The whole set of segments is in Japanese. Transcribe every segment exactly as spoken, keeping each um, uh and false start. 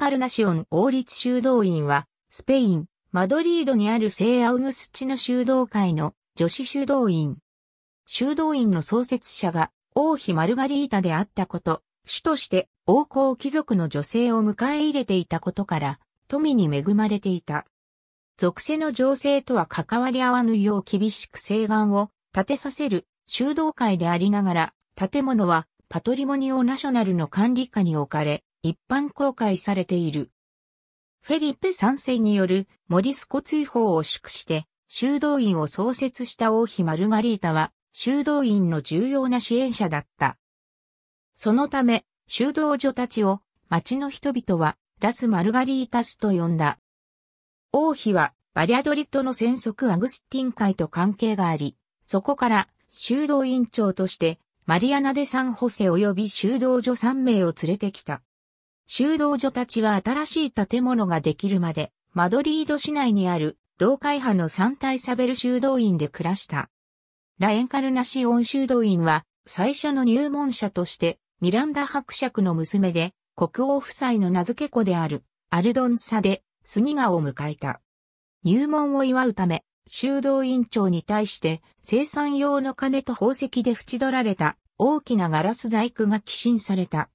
カルナシオン王立修道院は、スペイン、マドリードにある聖アウグスチノ修道会の女子修道院。修道院の創設者が王妃マルガリータであったこと、主として王侯貴族の女性を迎え入れていたことから、富に恵まれていた。俗世の情勢とは関わり合わぬよう厳しく誓願を立てさせる修道会でありながら、建物はパトリモニオナショナルの管理下に置かれ、一般公開されている。フェリペ三世によるモリスコ追放を祝して、修道院を創設した王妃マルガリータは、修道院の重要な支援者だった。そのため、修道女たちを町の人々はラス・マルガリータスと呼んだ。王妃はバリャドリッドの専属アグスティン会と関係があり、そこから修道院長としてマリアナ・デ・サン・ホセ及び修道女さんめいを連れてきた。修道女たちは新しい建物ができるまで、マドリード市内にある同会派のサンタ・イサベル修道院で暮らした。ラ・エンカルナシオン修道院は最初の入門者としてミランダ伯爵の娘で国王夫妻の名付け子であるアルドンサでスニガを迎えた。入門を祝うため修道院長に対して生産用の金と宝石で縁取られた大きなガラス細工が寄進された。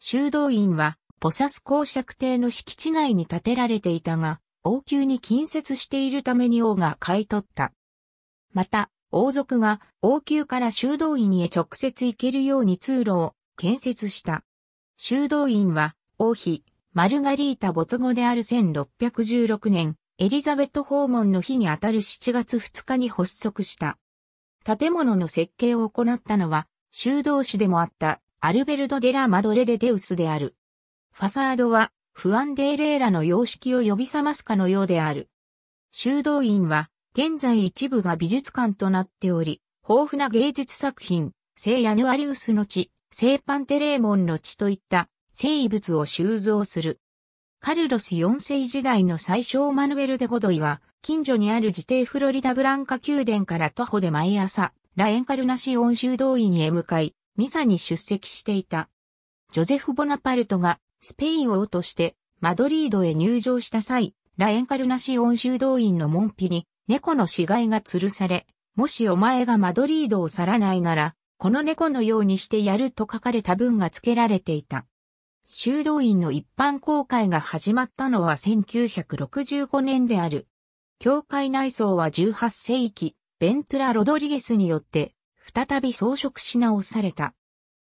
修道院はポサス公爵邸の敷地内に建てられていたが王宮に近接しているために王が買い取った。また、王族が王宮から修道院へ直接行けるように通路を建設した。修道院は王妃マルガリータ没後であるせんろっぴゃくじゅうろくねんエリザベト訪問の日にあたるしちがつふつかに発足した。建物の設計を行ったのは修道士でもあったアルベルド・デラ・マドレデ・デウスである。ファサードはフアン・デ・エレーラの様式を呼び覚ますかのようである。修道院は現在一部が美術館となっており、豊富な芸術作品、聖ヤヌアリウスの血、聖パンテレーモンの血といった聖物を収蔵する。カルロスよんせい時代の宰相マヌエル・デ・ゴドイは、近所にある自邸フロリダブランカ宮殿から徒歩で毎朝、ラ・エンカルナシオン修道院へ向かい、ミサに出席していた。ジョゼフ・ボナパルトがスペイン王としてマドリードへ入城した際、ラ・エンカルナシオン修道院の門扉に、猫の死骸が吊るされ、もしお前がマドリードを去らないなら、この猫のようにしてやると書かれた文が付けられていた。修道院の一般公開が始まったのはせんきゅうひゃくろくじゅうごねんである。教会内装はじゅうはっせいき、ベントゥラ・ロドリゲスによって、再び装飾し直された。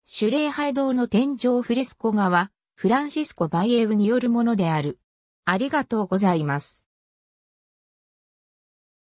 主礼拝堂の天井フレスコ画は、フランシスコ・バイエウによるものである。ありがとうございます。